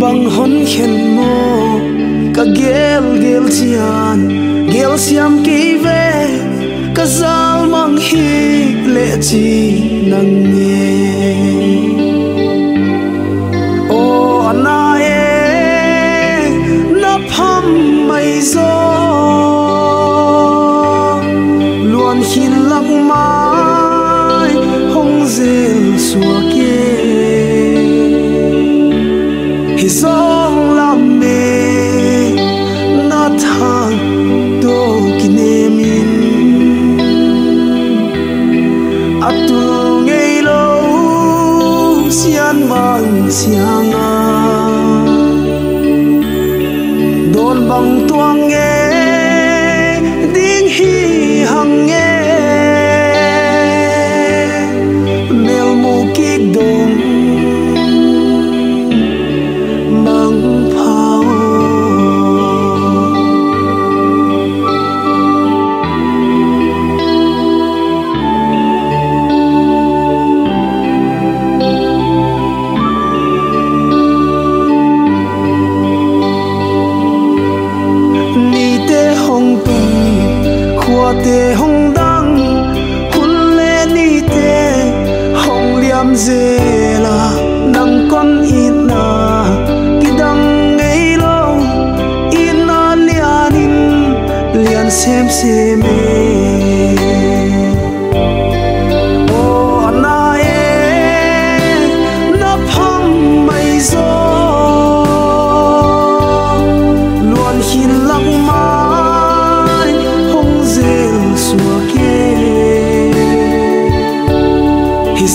bang hon khen mô ka gel gel sian gel siam ki ve ka zal mang hi le chi nang nghe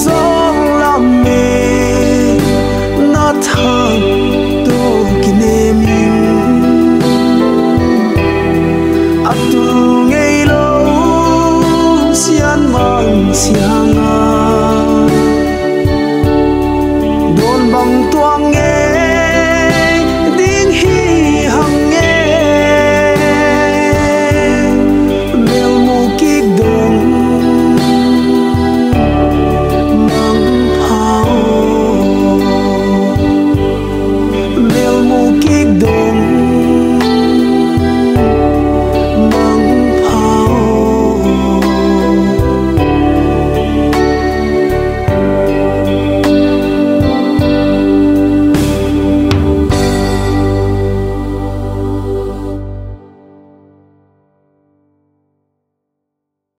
so